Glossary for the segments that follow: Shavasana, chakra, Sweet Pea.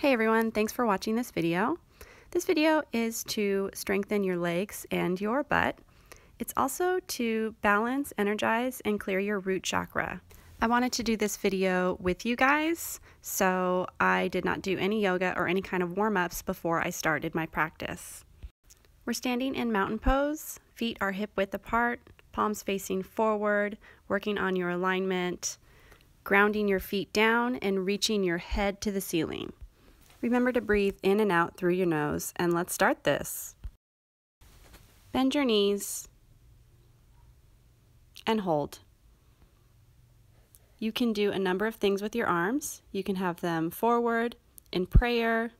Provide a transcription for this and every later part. Hey everyone, thanks for watching this video. This video is to strengthen your legs and your butt. It's also to balance, energize, and clear your root chakra. I wanted to do this video with you guys, so I did not do any yoga or any kind of warm-ups before I started my practice. We're standing in mountain pose, feet are hip-width apart, palms facing forward, working on your alignment, grounding your feet down, and reaching your head to the ceiling. Remember to breathe in and out through your nose, and let's start this. Bend your knees and hold. You can do a number of things with your arms. You can have them forward, in prayer,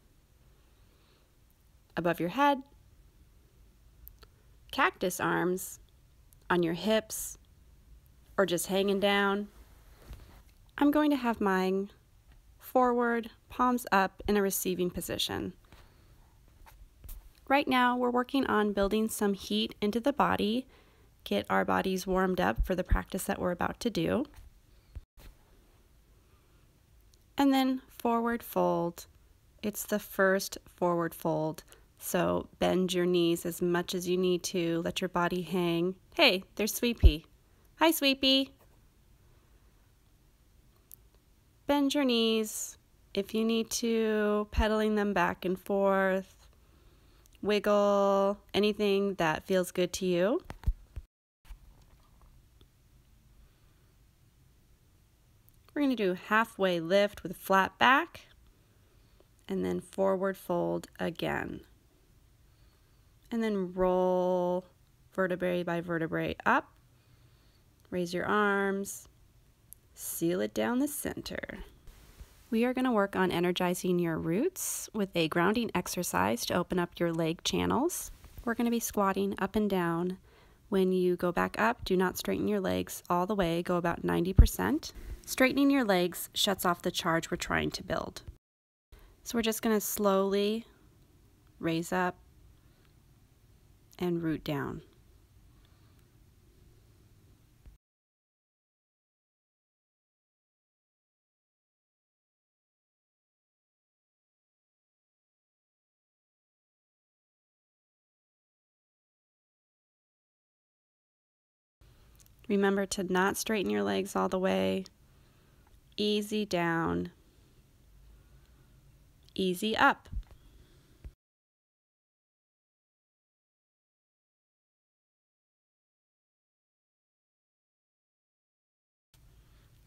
above your head, cactus arms, on your hips, or just hanging down. I'm going to have mine forward, palms up in a receiving position. Right now, we're working on building some heat into the body, get our bodies warmed up for the practice that we're about to do. And then forward fold. It's the first forward fold. So bend your knees as much as you need to. Let your body hang. Hey, there's Sweet Pea. Hi, Sweet Pea. Bend your knees if you need to, pedaling them back and forth. Wiggle, anything that feels good to you. We're going to do halfway lift with a flat back and then forward fold again. And then roll vertebrae by vertebrae up. Raise your arms. Seal it down the center. We are going to work on energizing your roots with a grounding exercise to open up your leg channels. We're going to be squatting up and down. When you go back up, do not straighten your legs all the way, go about 90%. Straightening your legs shuts off the charge we're trying to build. So we're just going to slowly raise up and root down. Remember to not straighten your legs all the way. Easy down. Easy up.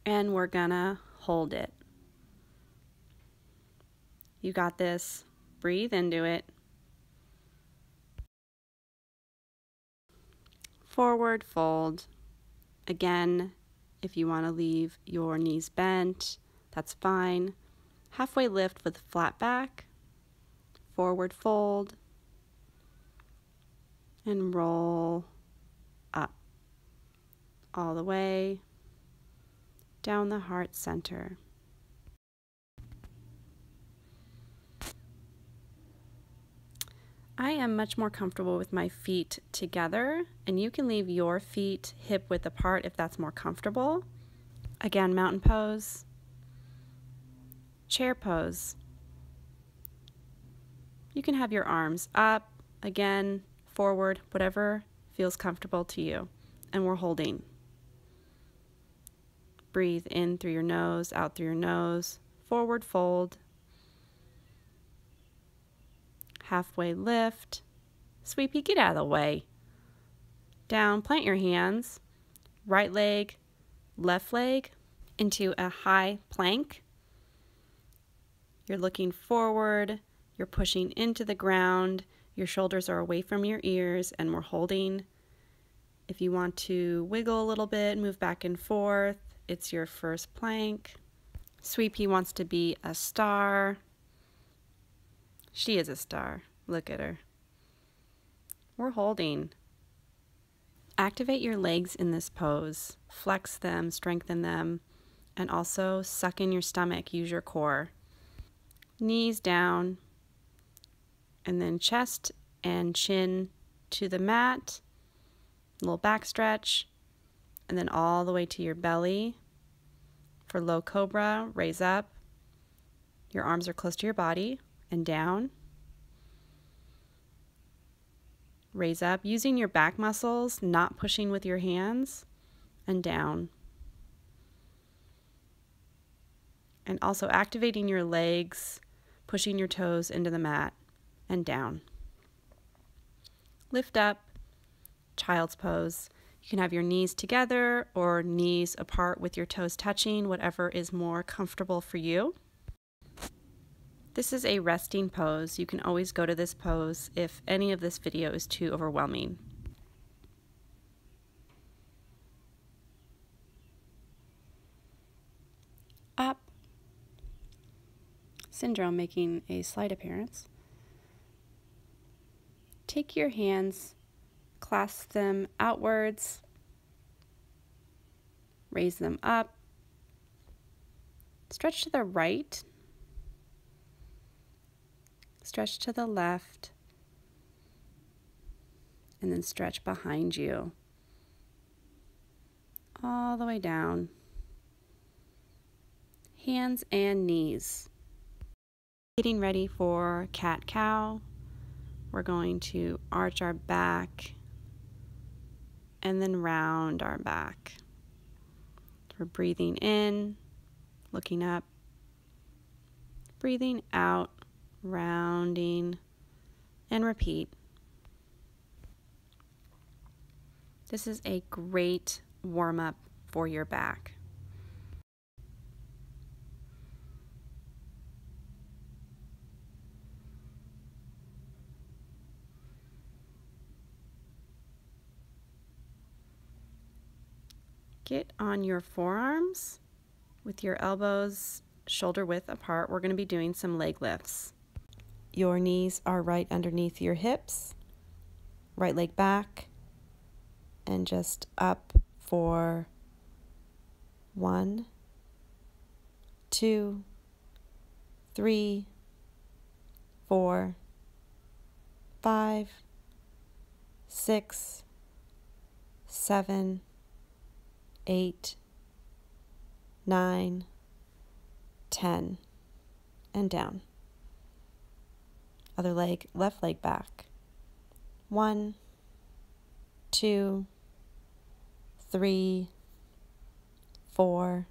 And we're gonna hold it. You got this. Breathe into it. Forward fold. Again, if you want to leave your knees bent, that's fine. Halfway lift with flat back, forward fold, and roll up all the way down the heart center. I am much more comfortable with my feet together, and you can leave your feet hip-width apart if that's more comfortable. Again, mountain pose, chair pose. You can have your arms up, again, forward, whatever feels comfortable to you. And we're holding. Breathe in through your nose, out through your nose, forward fold. Halfway lift. Sweet Pea, get out of the way. Down, plant your hands. Right leg, left leg into a high plank. You're looking forward. You're pushing into the ground. Your shoulders are away from your ears and we're holding. If you want to wiggle a little bit, move back and forth. It's your first plank. Sweet Pea wants to be a star. She is a star. Look at her. We're holding. Activate your legs in this pose. Flex them, strengthen them, and also suck in your stomach. Use your core. Knees down, and then chest and chin to the mat. A little back stretch, and then all the way to your belly. For low cobra, raise up. Your arms are close to your body and down. Raise up using your back muscles, not pushing with your hands, and down. And also activating your legs, pushing your toes into the mat, and down. Lift up, child's pose. You can have your knees together or knees apart with your toes touching, whatever is more comfortable for you. This is a resting pose. You can always go to this pose if any of this video is too overwhelming. Up. Syndrome making a slight appearance. Take your hands, clasp them outwards, raise them up, stretch to the right, stretch to the left, and then stretch behind you all the way down. Hands and knees. Getting ready for cat-cow. We're going to arch our back and then round our back. We're breathing in, looking up, breathing out, rounding, and repeat. This is a great warm-up for your back. Get on your forearms with your elbows shoulder width apart. We're going to be doing some leg lifts. Your knees are right underneath your hips, right leg back, and just up for 1, 2, 3, 4, 5, 6, 7, 8, 9, 10, and down. Other leg, left leg back. 1, 2, 3, 4,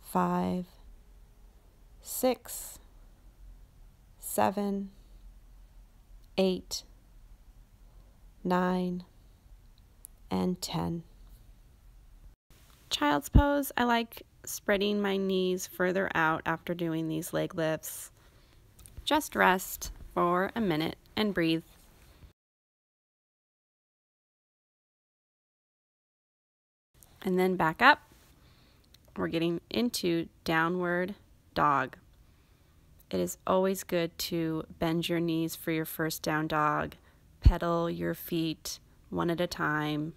5, 6, 7, 8, 9, and 10. Child's pose. I like spreading my knees further out after doing these leg lifts. Just rest for a minute and breathe. And then back up. We're getting into downward dog. It is always good to bend your knees for your first down dog. Pedal your feet one at a time.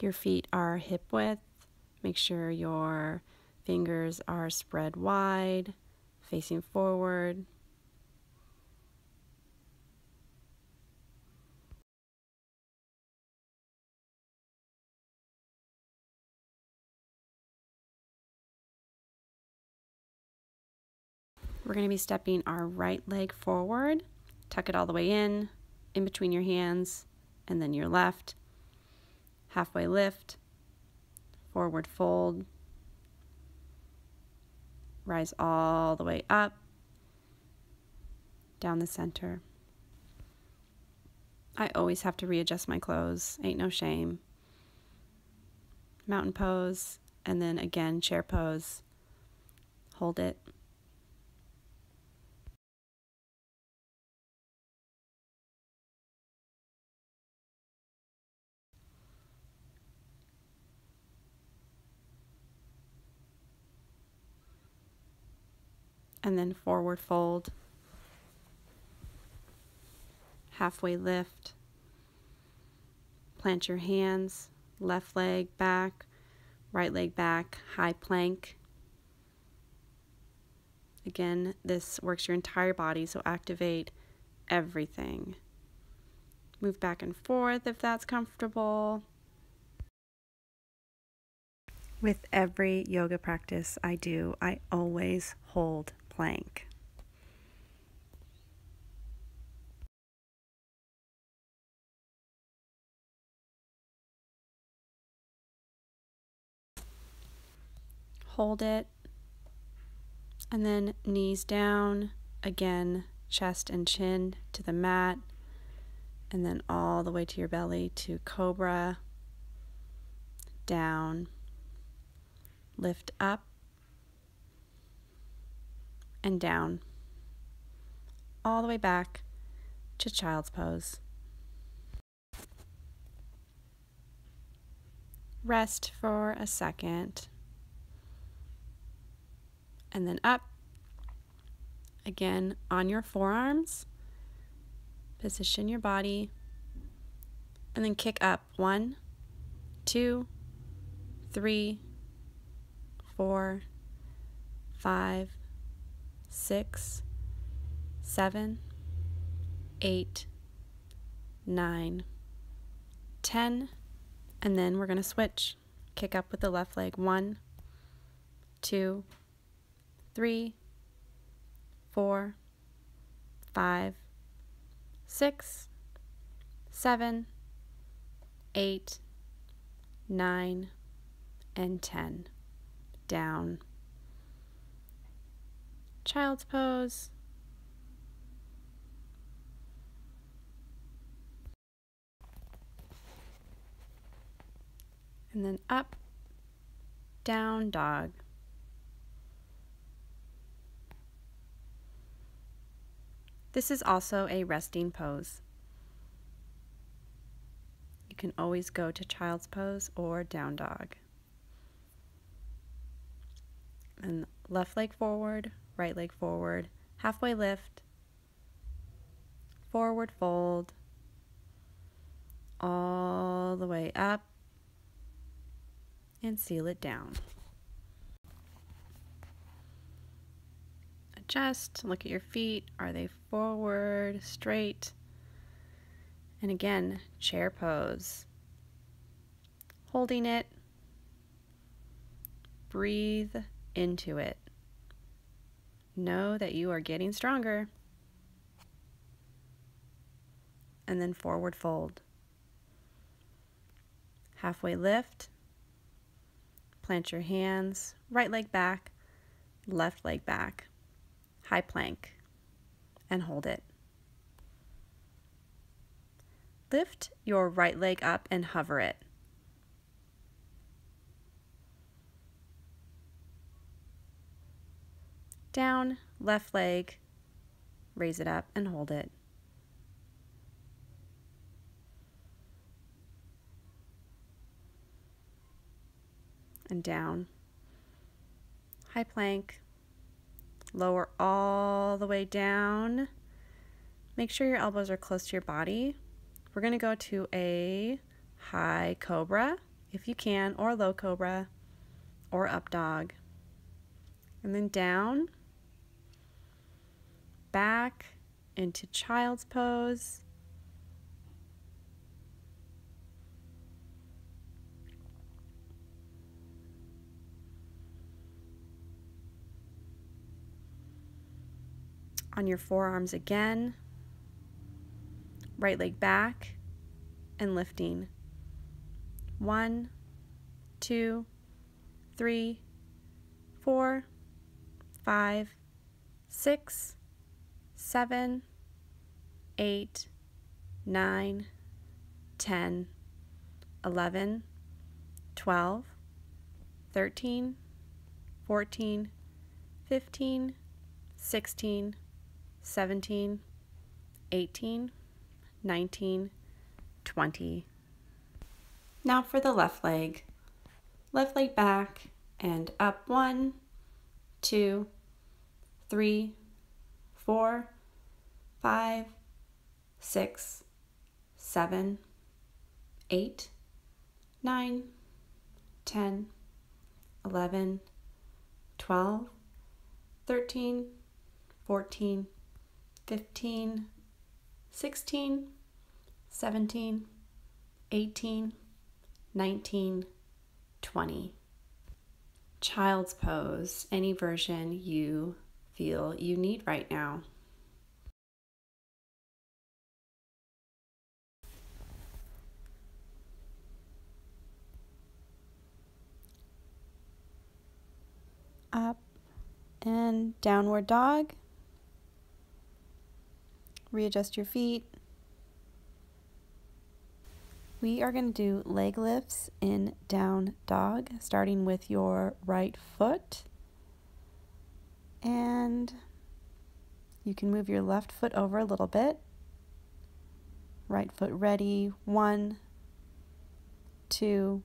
Your feet are hip width. Make sure your fingers are spread wide, facing forward. We're going to be stepping our right leg forward, tuck it all the way in between your hands, and then your left. Halfway lift, forward fold. Rise all the way up, down the center. I always have to readjust my clothes, ain't no shame. Mountain pose, and then again, chair pose. Hold it. And then forward fold, halfway lift, plant your hands, left leg back, right leg back, high plank. Again, this works your entire body, so activate everything. Move back and forth if that's comfortable. With every yoga practice I do, I always hold plank. Hold it, and then knees down, again, chest and chin to the mat, and then all the way to your belly to cobra, down. Lift up and down, all the way back to child's pose. Rest for a second, and then up again on your forearms. Position your body, and then kick up 1, 2, 3, 4, 5, 6, 7, 8, 9, 10, and then we're going to switch. Kick up with the left leg. 1, 2, 3, 4, 5, 6, 7, 8, 9, and 10. Down. Child's pose. And then up, down dog. This is also a resting pose. You can always go to child's pose or down dog. And left leg forward, right leg forward, halfway lift, forward fold, all the way up, and seal it down. Adjust, look at your feet. Are they forward, straight? And again, chair pose. Holding it, breathe into it. Know that you are getting stronger. And then forward fold. Halfway lift. Plant your hands. Right leg back. Left leg back. High plank. And hold it. Lift your right leg up and hover it. Down, left leg, raise it up and hold it. And down. High plank. Lower all the way down. Make sure your elbows are close to your body. We're going to go to a high cobra, if you can, or low cobra, or up dog. And then down. Back into child's pose. On your forearms again, right leg back and lifting. 1, 2, 3, 4, 5, 6, 7, 8, 9, 10, 11, 12, 13, 14, 15, 16, 17, 18, 19, 20. Now for the left leg back and up 1, 2, 3, 4, 5, 6, 7, 8, 9, 10, 11, 12, 13, 14, 15, 16, 17, 18, 19, 20. child's pose, any version you feel you need right now. Up and downward dog. Readjust your feet. We are going to do leg lifts in down dog, starting with your right foot. And you can move your left foot over a little bit. Right foot ready. 1, 2,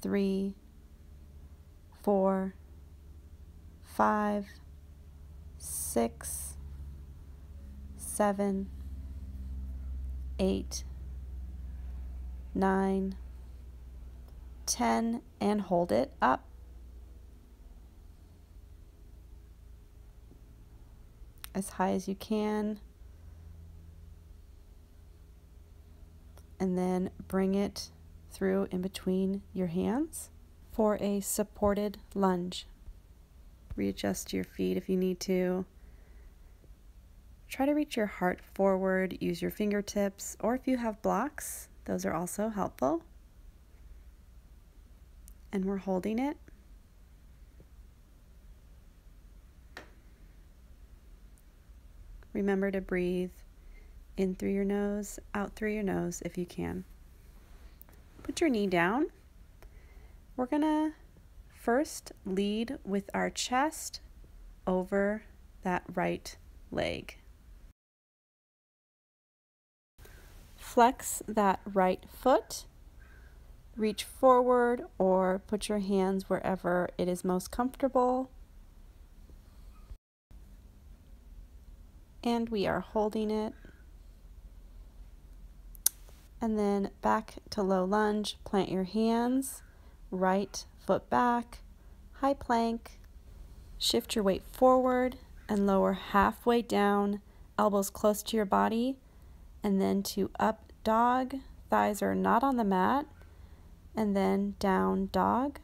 3, 4, 5, 6, 7, 8, 9, 10, and hold it up. As high as you can. And then bring it through in between your hands for a supported lunge. Readjust your feet if you need to. Try to reach your heart forward, use your fingertips, or if you have blocks, those are also helpful. And we're holding it. Remember to breathe in through your nose, out through your nose if you can. Put your knee down. We're gonna first lead with our chest over that right leg. Flex that right foot, reach forward or put your hands wherever it is most comfortable. And we are holding it. And then back to low lunge, plant your hands, right foot back, high plank, shift your weight forward and lower halfway down, elbows close to your body, and then to up dog, thighs are not on the mat, and then down dog.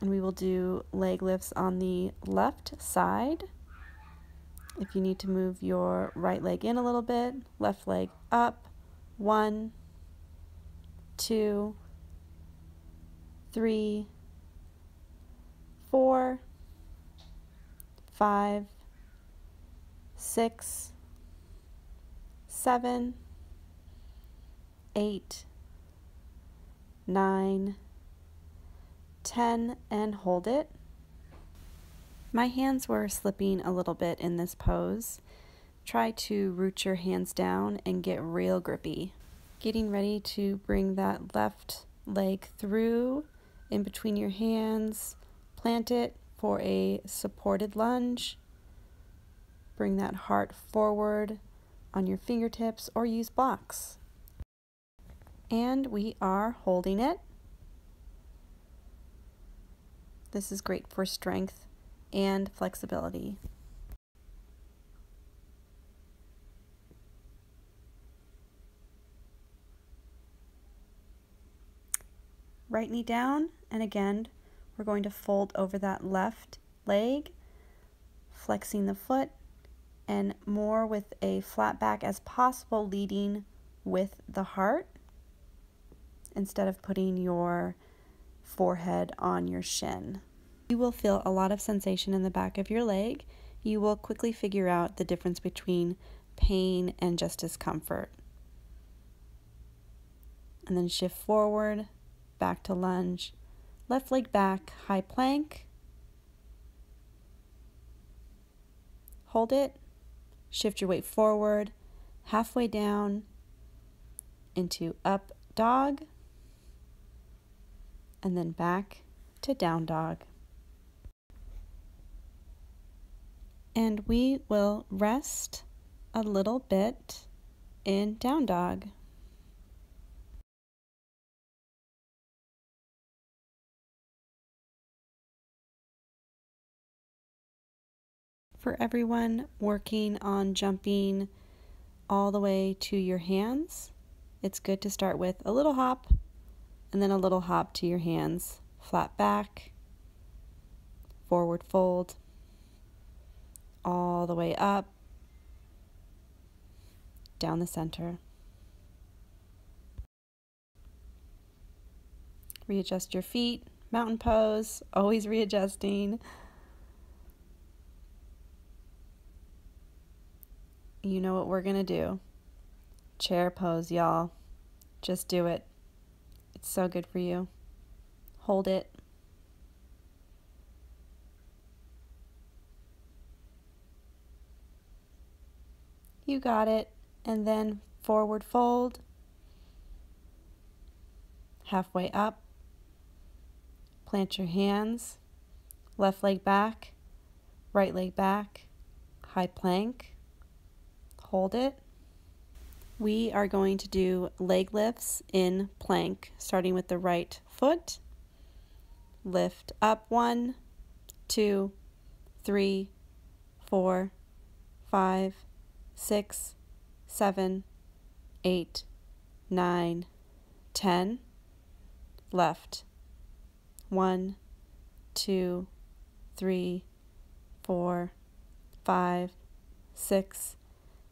And we will do leg lifts on the left side. If you need to move your right leg in a little bit, left leg up, 1, 2, 3, 4, 5, 6, 7, 8, 9, 10, and hold it. My hands were slipping a little bit in this pose. Try to root your hands down and get real grippy. Getting ready to bring that left leg through in between your hands, plant it for a supported lunge. Bring that heart forward on your fingertips or use blocks. And we are holding it. This is great for strength and flexibility. Right knee down, and again, we're going to fold over that left leg, flexing the foot, and more with a flat back as possible, leading with the heart instead of putting your forehead on your shin. You will feel a lot of sensation in the back of your leg. You will quickly figure out the difference between pain and just discomfort. And then shift forward, back to lunge, left leg back, high plank, hold it. Shift your weight forward, halfway down, into up dog, and then back to down dog. And we will rest a little bit in down dog. For everyone working on jumping all the way to your hands, it's good to start with a little hop and then a little hop to your hands. Flat back, forward fold, all the way up, down the center. Readjust your feet, mountain pose, always readjusting. You know what we're gonna do. Chair pose, y'all. Just do it. It's so good for you. Hold it. You got it. And then forward fold. Halfway up. Plant your hands. Left leg back. Right leg back. High plank. Hold it. We are going to do leg lifts in plank, starting with the right foot. Lift up 1, 2, 3, 4, 5, 6, 7, 8, 9, 10. Left 1, 2, 3, 4, 5, 6,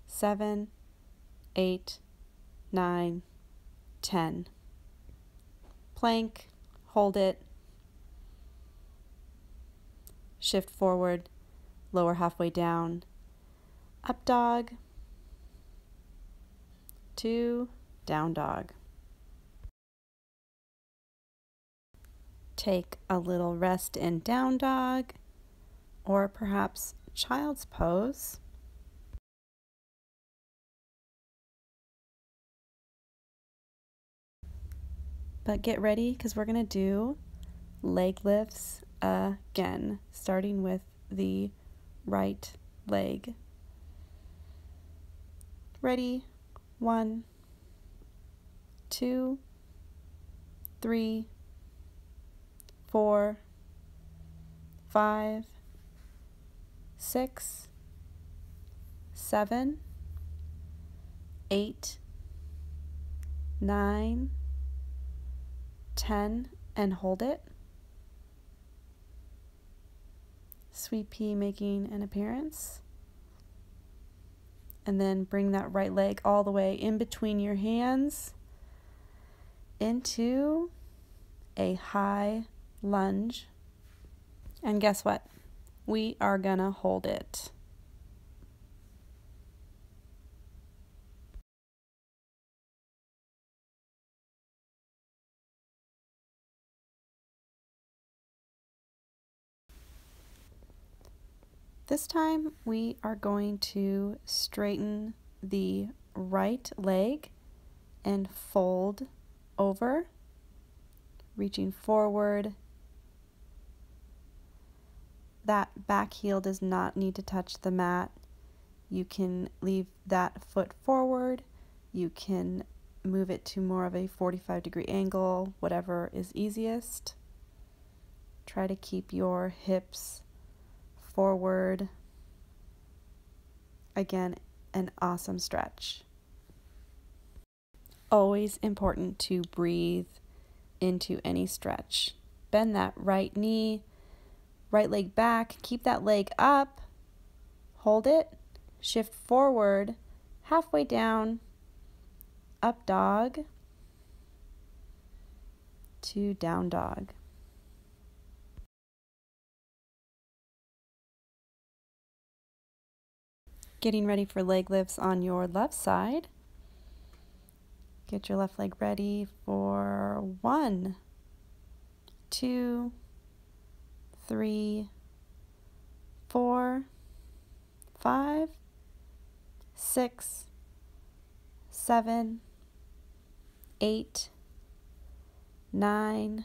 7, 8, 9, 10. Plank, hold it, shift forward, lower halfway down, up dog, to down dog. Take a little rest in down dog, or perhaps child's pose. But get ready, because we're going to do leg lifts again, starting with the right leg. Ready? 1, 2, 3, 4, 5, 6, 7, 8, 9, 10, and hold it. Sweet Pea making an appearance. And then bring that right leg all the way in between your hands into a high lunge. And guess what? We are gonna hold it. This time we are going to straighten the right leg and fold over, reaching forward. That back heel does not need to touch the mat. You can leave that foot forward. You can move it to more of a 45-degree angle, whatever is easiest. Try to keep your hips forward. Again, an awesome stretch. Always important to breathe into any stretch. Bend that right knee, right leg back, keep that leg up, hold it, shift forward, halfway down, up dog to down dog. Getting ready for leg lifts on your left side. Get your left leg ready for 1, 2, 3, 4, 5, 6, 7, 8, 9,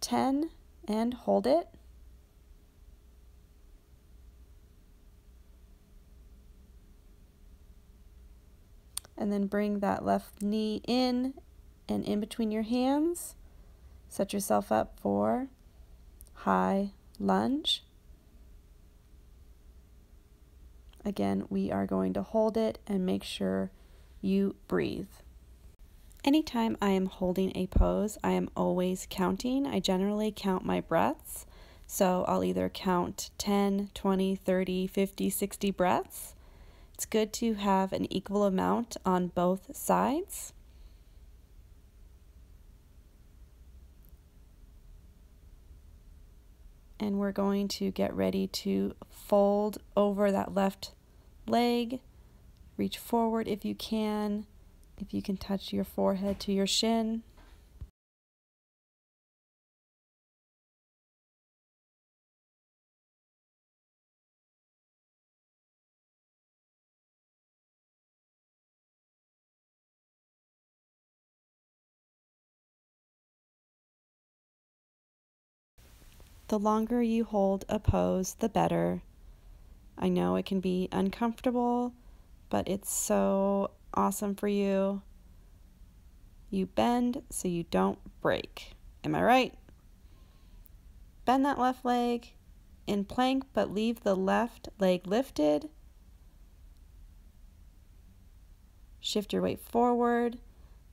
10, and hold it. And then bring that left knee in and in between your hands. Set yourself up for high lunge. Again, we are going to hold it and make sure you breathe. Anytime I am holding a pose, I am always counting. I generally count my breaths. So I'll either count 10, 20, 30, 50, 60 breaths. It's good to have an equal amount on both sides. And we're going to get ready to fold over that left leg. Reach forward if you can. If you can touch your forehead to your shin. The longer you hold a pose, the better. I know it can be uncomfortable, but it's so awesome for you. You bend so you don't break. Am I right? Bend that left leg in plank, but leave the left leg lifted. Shift your weight forward,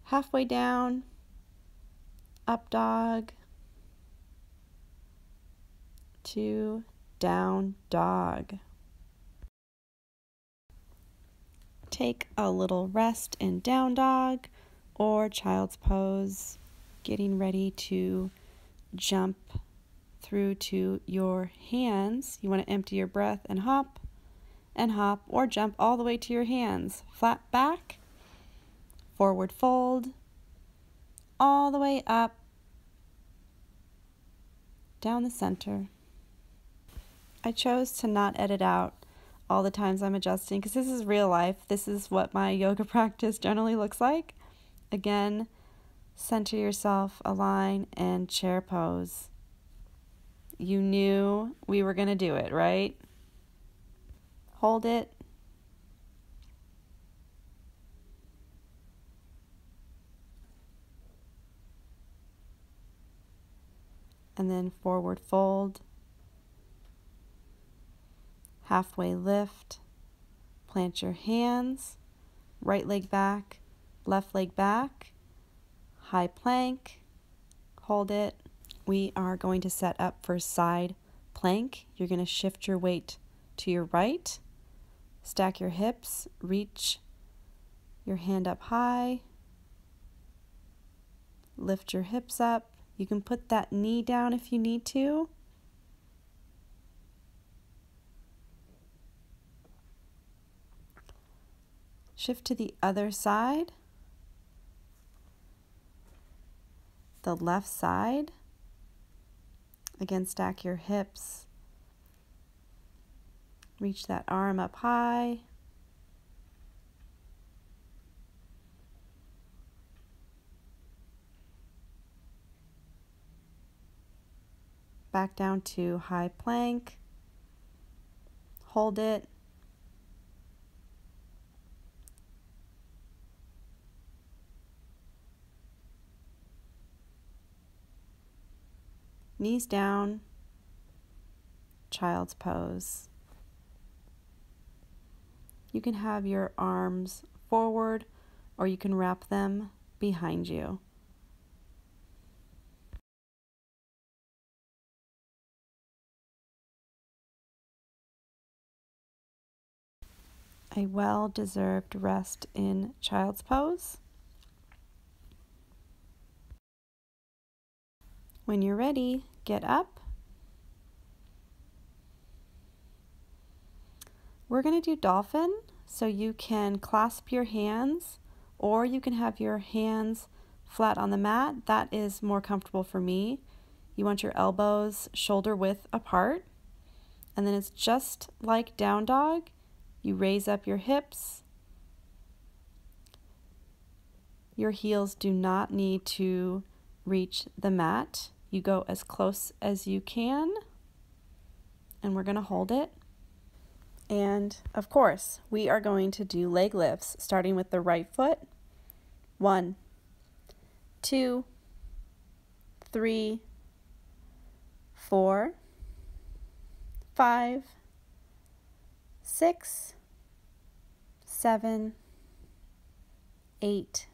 halfway down, up dog, to down dog. Take a little rest in down dog or child's pose, getting ready to jump through to your hands. You want to empty your breath and hop or jump all the way to your hands. Flat back, forward fold, all the way up, down the center. I chose to not edit out all the times I'm adjusting because this is real life. This is what my yoga practice generally looks like. Again, center yourself, align, and chair pose. You knew we were going to do it, right? Hold it. And then forward fold. Halfway lift, plant your hands, right leg back, left leg back, high plank, hold it. We are going to set up for side plank. You're going to shift your weight to your right, stack your hips, reach your hand up high, lift your hips up. You can put that knee down if you need to. Shift to the other side, the left side. Again, stack your hips. Reach that arm up high. Back down to high plank. Hold it. Knees down, child's pose. You can have your arms forward or you can wrap them behind you. A well-deserved rest in child's pose. When you're ready, get up. We're going to do dolphin, so you can clasp your hands or you can have your hands flat on the mat. That is more comfortable for me. You want your elbows shoulder width apart. And then it's just like down dog. You raise up your hips. Your heels do not need to reach the mat. You go as close as you can, and we're going to hold it. And of course, we are going to do leg lifts, starting with the right foot. 1, 2, 3, 4, 5, 6, 7, 8,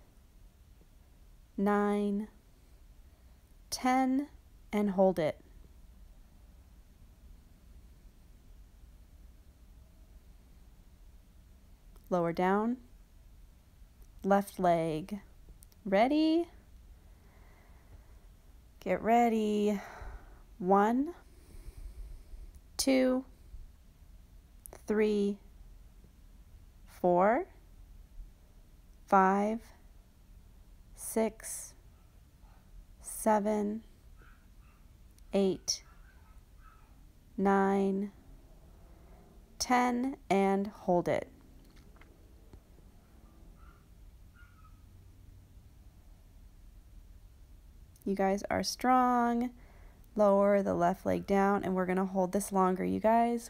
9, 10, and hold it. Lower down, left leg. Ready? Get ready. 1, 2, 3, 4, 5, 6, 7, 8, 9, 10, and hold it. You guys are strong. Lower the left leg down, and we're going to hold this longer, you guys.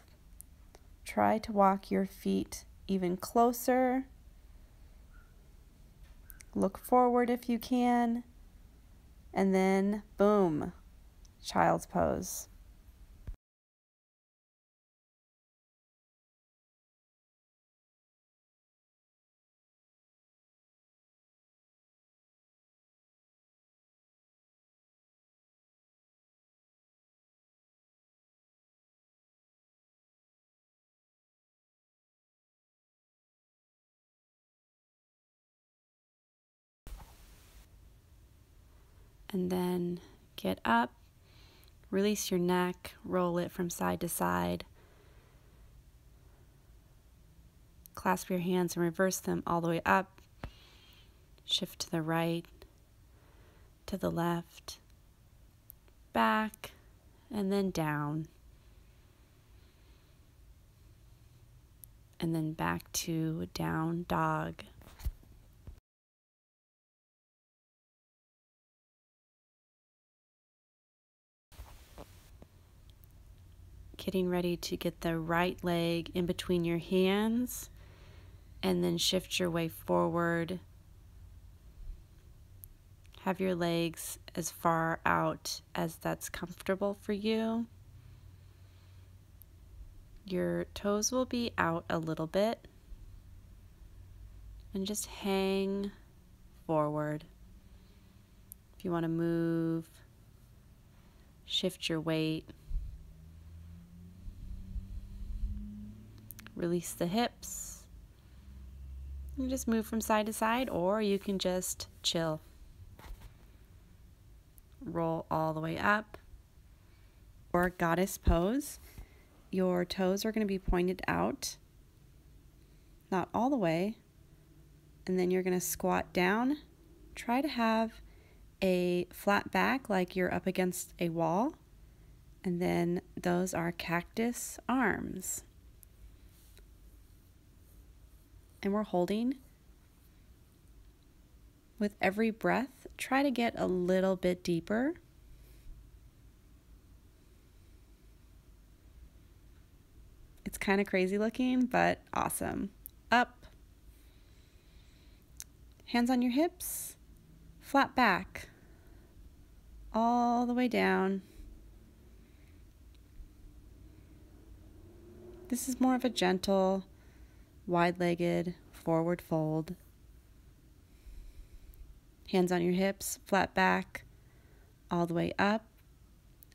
Try to walk your feet even closer. Look forward if you can. And then, boom, child's pose. And then get up, release your neck, roll it from side to side. Clasp your hands and reverse them all the way up. Shift to the right, to the left, back, and then down. And then back to down dog. Getting ready to get the right leg in between your hands and then shift your way forward. Have your legs as far out as that's comfortable for you. Your toes will be out a little bit and just hang forward. If you want to move, shift your weight. Release the hips. You can just move from side to side, or you can just chill. Roll all the way up. Or goddess pose. Your toes are going to be pointed out, not all the way. And then you're going to squat down. Try to have a flat back like you're up against a wall. And then those are cactus arms. And we're holding. With every breath, try to get a little bit deeper. It's kind of crazy looking, but awesome. Up. Hands on your hips. Flat back. All the way down. This is more of a gentle, wide-legged forward fold. Hands on your hips, flat back, all the way up.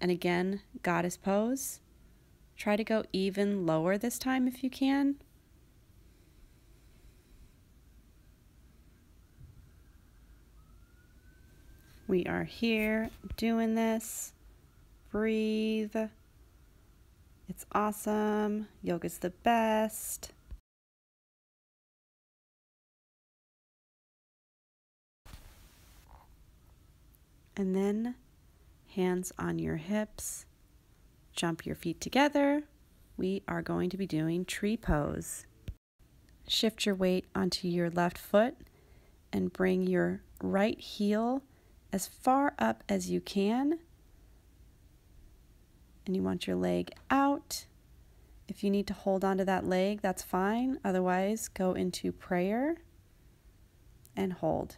And again, goddess pose. Try to go even lower this time if you can. We are here doing this. Breathe. It's awesome. Yoga's the best. And then hands on your hips, jump your feet together. We are going to be doing tree pose. Shift your weight onto your left foot and bring your right heel as far up as you can. And you want your leg out. If you need to hold onto that leg, that's fine. Otherwise, go into prayer and hold.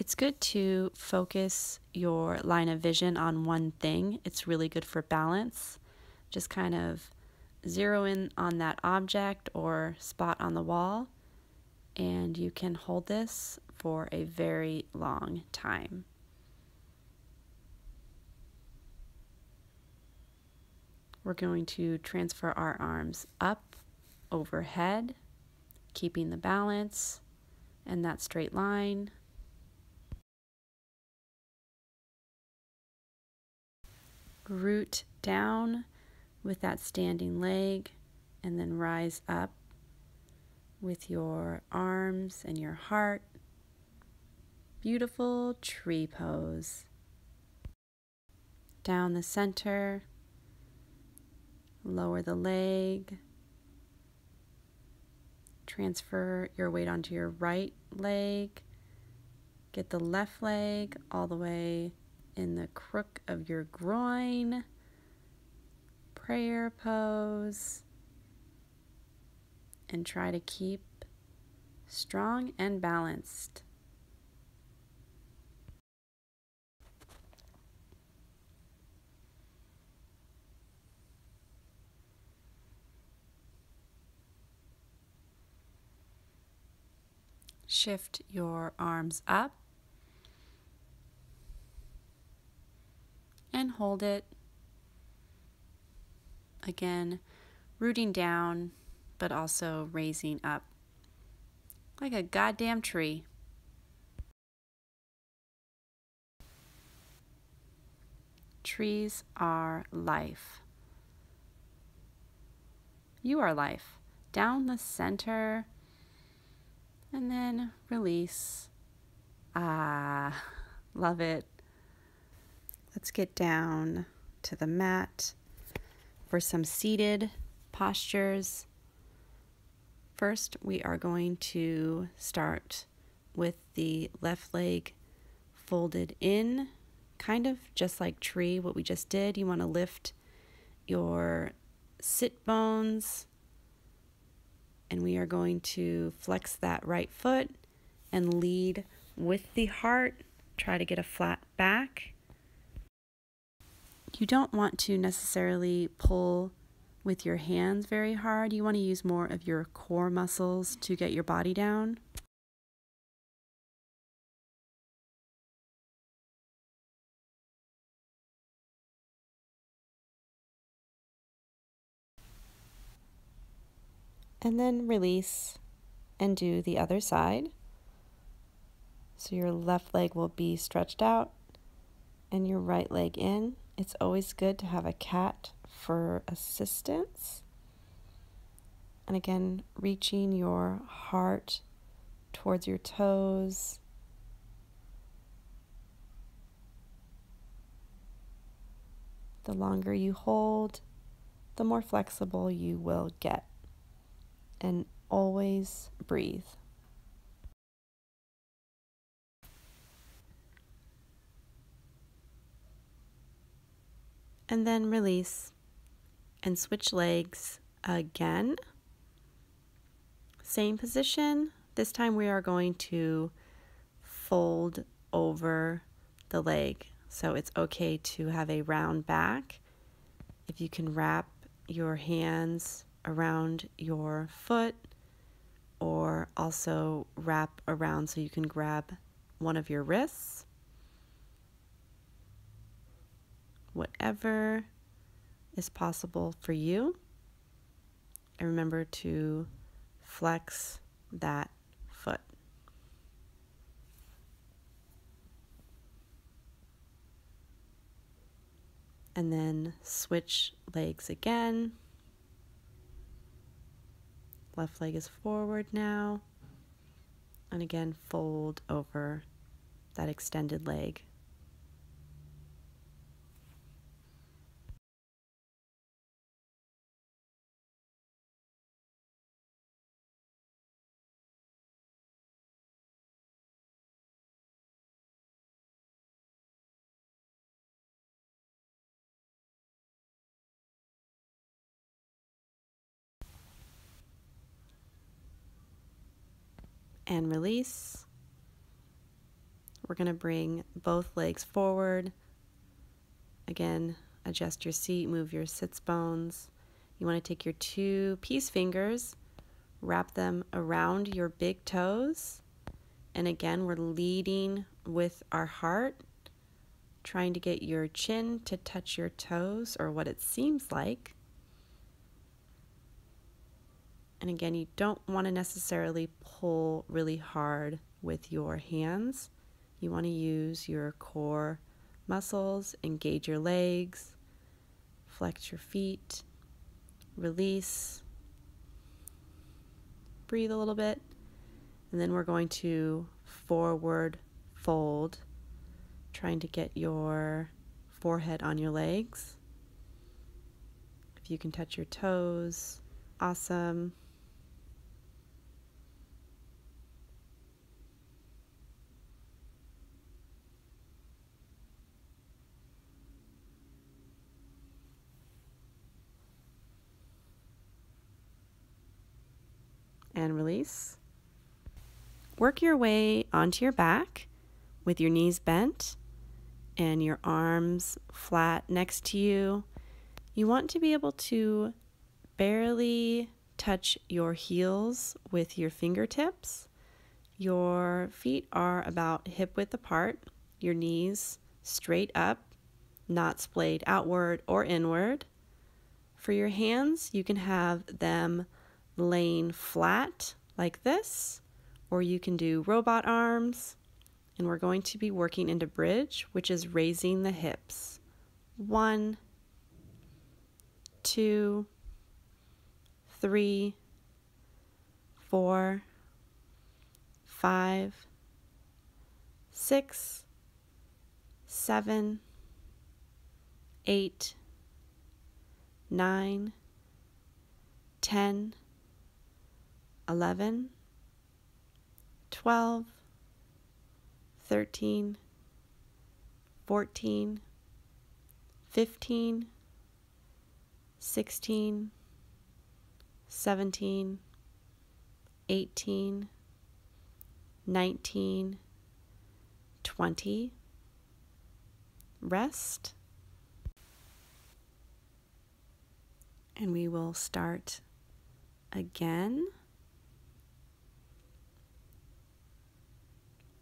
It's good to focus your line of vision on one thing. It's really good for balance. Just kind of zero in on that object or spot on the wall. And you can hold this for a very long time. We're going to transfer our arms up overhead, keeping the balance and that straight line. Root down with that standing leg and then rise up with your arms and your heart. Beautiful tree pose. Down the center, lower the leg, transfer your weight onto your right leg, get the left leg all the way in the crook of your groin, prayer pose, and try to keep strong and balanced. Shift your arms up and hold it. Again, rooting down, but also raising up like a goddamn tree. Trees are life. You are life. Down the center and then release. Ah, love it. Let's get down to the mat for some seated postures. First, we are going to start with the left leg folded in, kind of just like tree, what we just did. You want to lift your sit bones, and we are going to flex that right foot and lead with the heart. Try to get a flat back. You don't want to necessarily pull with your hands very hard. You want to use more of your core muscles to get your body down. And then release and do the other side. So your left leg will be stretched out and your right leg in. It's always good to have a cat for assistance. And again, reaching your heart towards your toes. The longer you hold, the more flexible you will get. And always breathe. And then release and switch legs again. Same position. This time we are going to fold over the leg. So it's okay to have a round back. If you can wrap your hands around your foot or also wrap around so you can grab one of your wrists. Whatever is possible for you. And remember to flex that foot. And then switch legs again. Left leg is forward now. And again, fold over that extended leg. And release. We're going to bring both legs forward. Again, adjust your seat, move your sits bones. You want to take your two peace fingers, wrap them around your big toes, And again, we're leading with our heart, trying to get your chin to touch your toes, or what it seems like. And again, you don't want to necessarily pull really hard with your hands. You want to use your core muscles, engage your legs, flex your feet, release, breathe a little bit. And then we're going to forward fold, trying to get your forehead on your legs. If you can touch your toes, awesome. And release. Work your way onto your back with your knees bent and your arms flat next to you. You want to be able to barely touch your heels with your fingertips. Your feet are about hip width apart, your knees straight up, not splayed outward or inward. For your hands, you can have them laying flat like this, or you can do robot arms. And we're going to be working into bridge, which is raising the hips. 1, 2, 3, 4, 5, 6, 7, 8, 9, 10, 11, 12, 13, 14, 15, 16, 17, 18, 19, 20. Rest. And we will start again.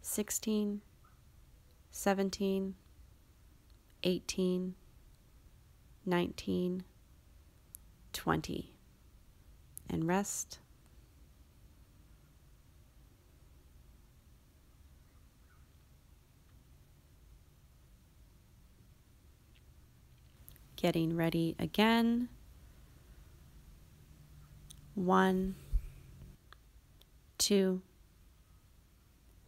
16, 17, 18, 19, 20. And rest. Getting ready again. 1, 2,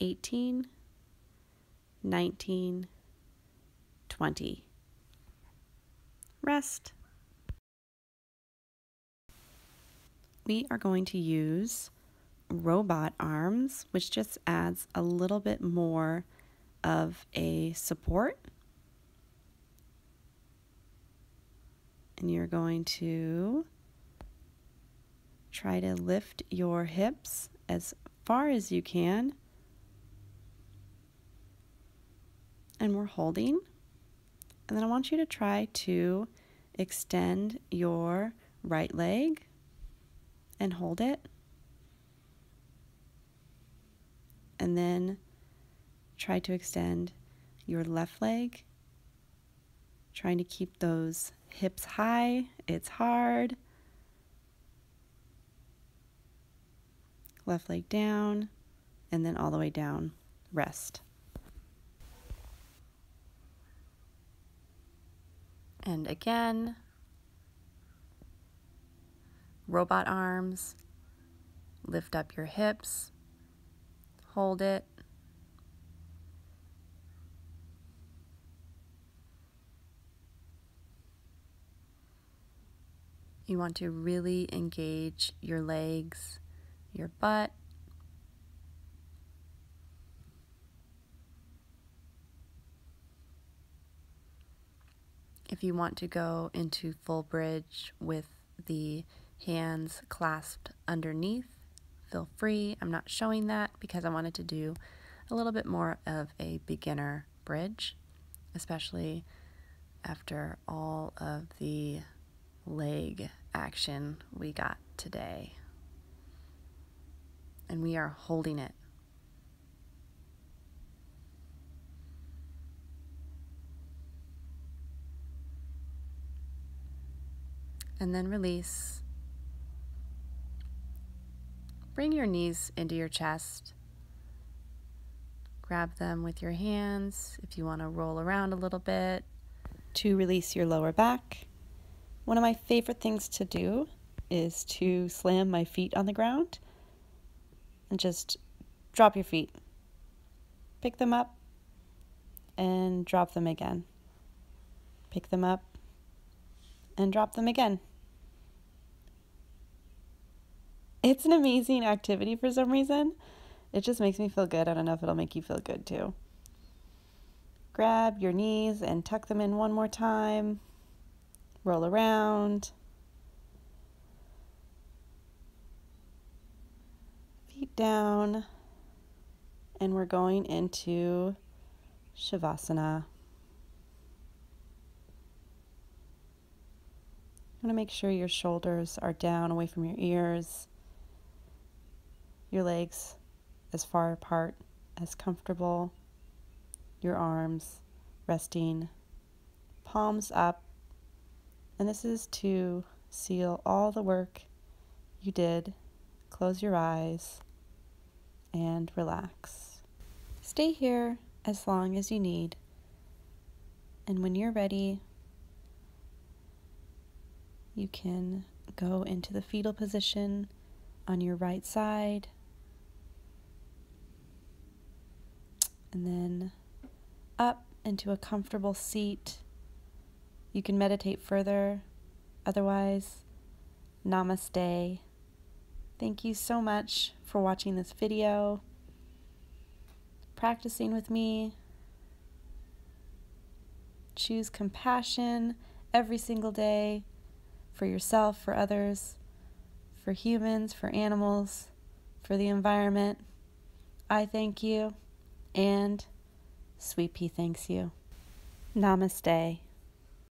18, 19, 20. Rest. We are going to use robot arms, which just adds a little bit more of a support. And you're going to try to lift your hips as far as you can. And we're holding. And then I want you to try to extend your right leg and hold it. And then try to extend your left leg, trying to keep those hips high. It's hard. Left leg down, and then all the way down, rest. And again, robot arms, lift up your hips, hold it. You want to really engage your legs, your butt. If you want to go into full bridge with the hands clasped underneath, feel free. I'm not showing that because I wanted to do a little bit more of a beginner bridge, especially after all of the leg action we got today. And we are holding it. And then release. Bring your knees into your chest. Grab them with your hands if you want to roll around a little bit. To release your lower back. One of my favorite things to do is to slam my feet on the ground and just drop your feet. Pick them up and drop them again. Pick them up and drop them again. It's an amazing activity for some reason. It just makes me feel good. I don't know if it'll make you feel good too. Grab your knees and tuck them in one more time. Roll around. Feet down. And we're going into Shavasana. You want to make sure your shoulders are down away from your ears. Your legs as far apart as comfortable. Your arms resting. Palms up. And this is to seal all the work you did. Close your eyes and relax. Stay here as long as you need. And when you're ready, you can go into the fetal position on your right side. And then up into a comfortable seat. You can meditate further. Otherwise, namaste. Thank you so much for watching this video, practicing with me. Choose compassion every single day for yourself, for others, for humans, for animals, for the environment. I thank you, and Sweet Pea thanks you. Namaste.